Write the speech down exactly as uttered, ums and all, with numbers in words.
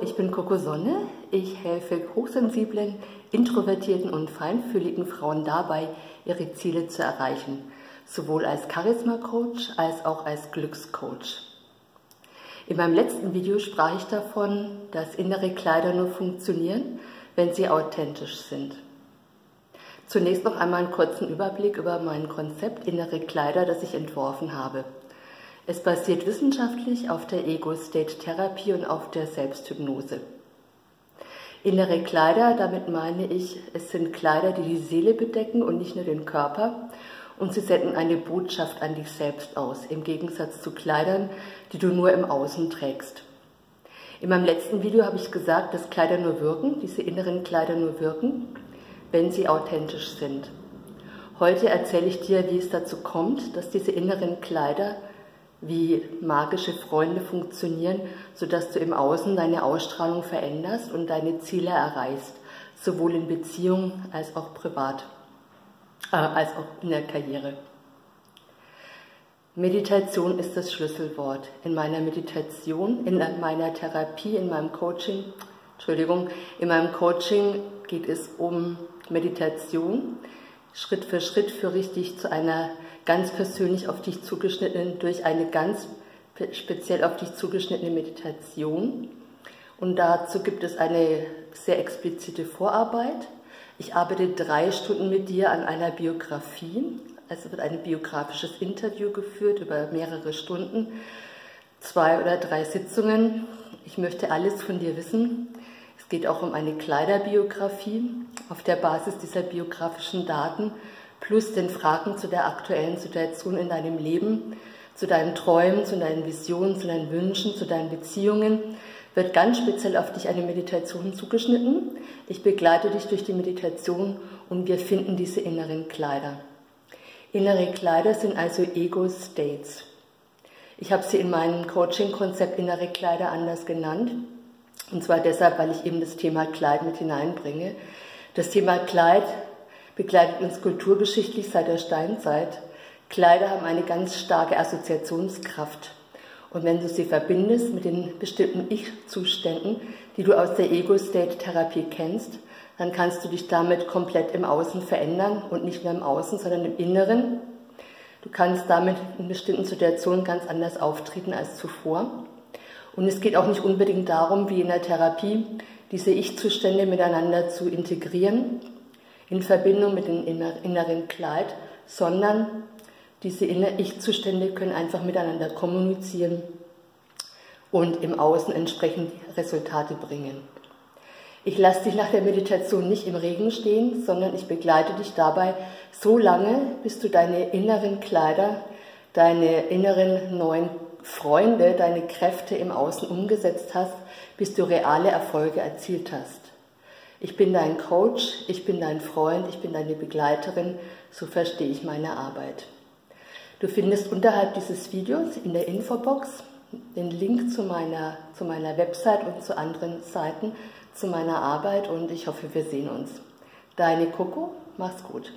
Ich bin Coco Sonne. Ich helfe hochsensiblen, introvertierten und feinfühligen Frauen dabei, ihre Ziele zu erreichen, sowohl als Charisma-Coach als auch als Glückscoach. In meinem letzten Video sprach ich davon, dass innere Kleider nur funktionieren, wenn sie authentisch sind. Zunächst noch einmal einen kurzen Überblick über mein Konzept innere Kleider, das ich entworfen habe. Es basiert wissenschaftlich auf der Ego-State-Therapie und auf der Selbsthypnose. Innere Kleider, damit meine ich, es sind Kleider, die die Seele bedecken und nicht nur den Körper, und sie senden eine Botschaft an dich selbst aus, im Gegensatz zu Kleidern, die du nur im Außen trägst. In meinem letzten Video habe ich gesagt, dass Kleider nur wirken, diese inneren Kleider nur wirken, wenn sie authentisch sind. Heute erzähle ich dir, wie es dazu kommt, dass diese inneren Kleider wie magische Freunde funktionieren, sodass du im Außen deine Ausstrahlung veränderst und deine Ziele erreichst, sowohl in Beziehung als auch privat, äh, als auch in der Karriere. Meditation ist das Schlüsselwort. In meiner Meditation, in meiner Therapie, in meinem Coaching, Entschuldigung, in meinem Coaching geht es um Meditation, Schritt für Schritt führe ich dich zu einer ganz persönlich auf dich zugeschnittenen, durch eine ganz speziell auf dich zugeschnittene Meditation. Und dazu gibt es eine sehr explizite Vorarbeit. Ich arbeite drei Stunden mit dir an einer Biografie. Also wird ein biografisches Interview geführt über mehrere Stunden, zwei oder drei Sitzungen. Ich möchte alles von dir wissen. Es geht auch um eine Kleiderbiografie. Auf der Basis dieser biografischen Daten plus den Fragen zu der aktuellen Situation in deinem Leben, zu deinen Träumen, zu deinen Visionen, zu deinen Wünschen, zu deinen Beziehungen, wird ganz speziell auf dich eine Meditation zugeschnitten. Ich begleite dich durch die Meditation und wir finden diese inneren Kleider. Innere Kleider sind also Ego-States. Ich habe sie in meinem Coaching-Konzept innere Kleider anders genannt. Und zwar deshalb, weil ich eben das Thema Kleid mit hineinbringe. Das Thema Kleid begleitet uns kulturgeschichtlich seit der Steinzeit. Kleider haben eine ganz starke Assoziationskraft. Und wenn du sie verbindest mit den bestimmten Ich-Zuständen, die du aus der Ego-State-Therapie kennst, dann kannst du dich damit komplett im Außen verändern und nicht nur im Außen, sondern im Inneren. Du kannst damit in bestimmten Situationen ganz anders auftreten als zuvor. Und es geht auch nicht unbedingt darum, wie in der Therapie, diese Ich-Zustände miteinander zu integrieren, in Verbindung mit dem inneren Kleid, sondern diese Ich-Zustände können einfach miteinander kommunizieren und im Außen entsprechend Resultate bringen. Ich lasse dich nach der Meditation nicht im Regen stehen, sondern ich begleite dich dabei so lange, bis du deine inneren Kleider, deine inneren neuen Freunde, deine Kräfte im Außen umgesetzt hast, bis du reale Erfolge erzielt hast. Ich bin dein Coach, ich bin dein Freund, ich bin deine Begleiterin, so verstehe ich meine Arbeit. Du findest unterhalb dieses Videos in der Infobox den Link zu meiner, zu meiner Website und zu anderen Seiten zu meiner Arbeit und ich hoffe, wir sehen uns. Deine Coco, mach's gut.